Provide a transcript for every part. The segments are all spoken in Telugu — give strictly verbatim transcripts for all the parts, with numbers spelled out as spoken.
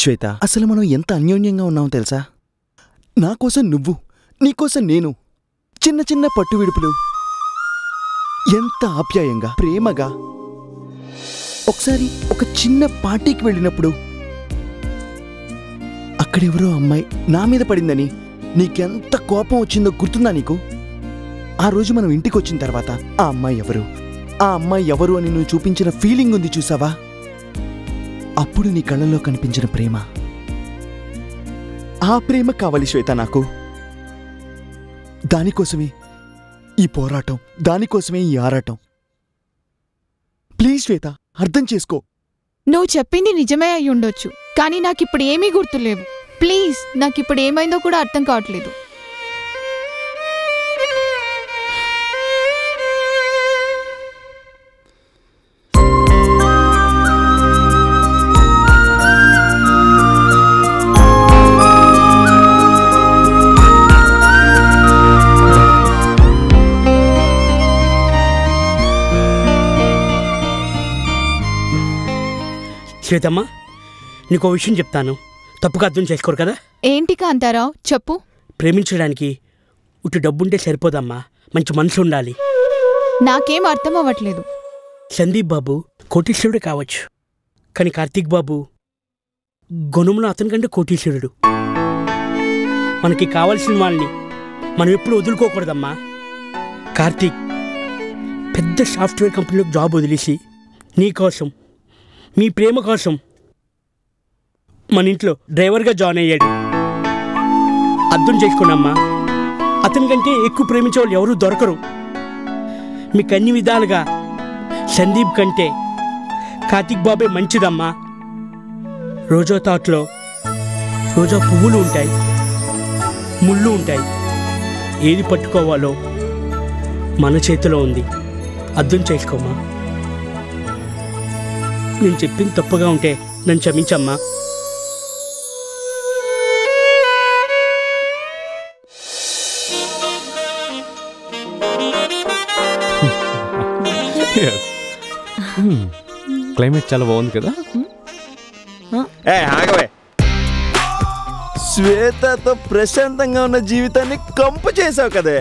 శ్వేత, అసలు మనం ఎంత అన్యోన్యంగా ఉన్నామో తెలుసా? నా కోసం నువ్వు, నీకోసం నేను, చిన్న చిన్న పట్టు విడుపులు ఎంత ఆప్యాయంగా ప్రేమగా. ఒకసారి ఒక చిన్న పార్టీకి వెళ్ళినప్పుడు అక్కడెవరో అమ్మాయి నా మీద పడిందని నీకెంత కోపం వచ్చిందో గుర్తుందా నీకు? ఆ రోజు మనం ఇంటికి వచ్చిన తర్వాత ఆ అమ్మాయి ఎవరు, ఆ అమ్మాయి ఎవరు అని నువ్వు చూపించిన ఫీలింగ్ ఉంది చూసావా? అప్పుడు నీ కళ్ళల్లో కనిపించిన ప్రేమ, ఆ ప్రేమ కావాలి శ్వేత నాకు. దానికోసమే ఈ పోరాటం, దానికోసమే ఈ ఆరాటం. ప్లీజ్ శ్వేత, అర్థం చేసుకో. నువ్వు చెప్పింది నిజమే అయి ఉండొచ్చు, కానీ నాకిప్పుడు ఏమీ గుర్తులేవు. ప్లీజ్, నాకిప్పుడు ఏమైందో కూడా అర్థం కావట్లేదు. శ్వేతమ్మా, నీకో విషయం చెప్తాను, తప్పుగా అర్థం చేసుకోరు కదా. ఏంటి కాంతారావు, చెప్పు. ప్రేమించడానికి ఇటు డబ్బుంటే సరిపోదమ్మా, మంచి మనసు ఉండాలి. నాకేం అర్థం అవ్వట్లేదు. సందీప్ బాబు కోటీశ్వరుడు కావచ్చు, కానీ కార్తీక్ బాబు గుణంలో అతని కంటే కోటీశ్వరుడు. మనకి కావాల్సిన వాళ్ళని మనం ఎప్పుడు వదులుకోకూడదమ్మా. కార్తీక్ పెద్ద సాఫ్ట్వేర్ కంపెనీలో జాబ్ వదిలేసి నీకోసం, మీ ప్రేమ కోసం మన ఇంట్లో డ్రైవర్గా జాయిన్ అయ్యాడు. అర్థం చేసుకోనమ్మా, అతని కంటే ఎక్కువ ప్రేమించే వాళ్ళు ఎవరూ దొరకరు. మీకు అన్ని విధాలుగా సందీప్ కంటే కార్తీక్ బాబే మంచిదమ్మా. రోజా తోటలో రోజా పువ్వులు ఉంటాయి, ముళ్ళు ఉంటాయి. ఏది పట్టుకోవాలో మన చేతిలో ఉంది. అర్థం చేసుకోమ్మా. నేను చెప్పింది తప్పుగా ఉంటే నన్ను క్షమించమ్మా. క్లైమేట్ చాలా బాగుంది కదా. శ్వేతతో ప్రశాంతంగా ఉన్న జీవితాన్ని కంపు చేసావు కదే.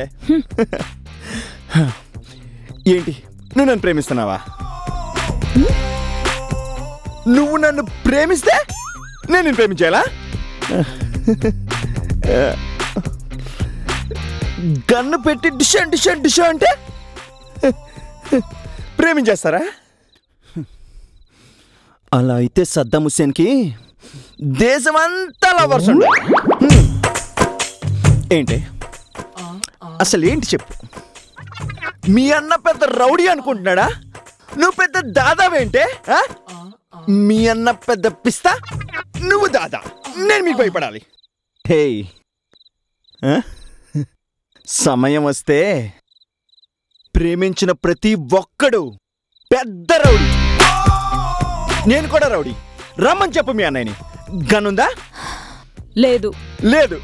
ఏంటి, నువ్వు నన్ను ప్రేమిస్తున్నావా? నువ్వు నన్ను ప్రేమిస్తే నేను నిన్ను ప్రేమించాలా? గన్ను పెట్టి డిషా డిషా డిషా అంటే ప్రేమించేస్తారా? అలా అయితే సద్దాం హుస్సేన్కి దేశమంతా లవర్స్ ఉండాలి. ఏంటి అసలు ఏంటి చెప్పు? మీ అన్న పెద్ద రౌడీ అనుకుంటున్నాడా? నువ్వు పెద్ద దాదావేంటే? మీ అన్న పెద్ద పిస్తా, నువ్వు దాదా. నేను మీకు భయపడాలి? హే, సమయం వస్తే ప్రేమించిన ప్రతి ఒక్కడు పెద్ద రౌడీ. నేను కూడా రౌడీ. రమ్మని చెప్పు మీ అన్నయ్యని. గనుందా? లేదు లేదు.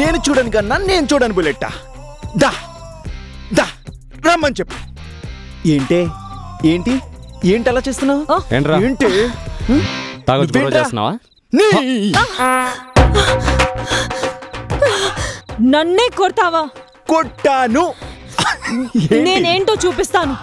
నేను చూడను గన్నా, నేను చూడను బుల్లెట్టా. దా దా, రమ్మని చెప్పు. ఏంటే ఏంటి ఏంటి అలా చేస్తున్నావు? నన్నే కొడతావా? కొట్టాను. నేనేంటో చూపిస్తాను.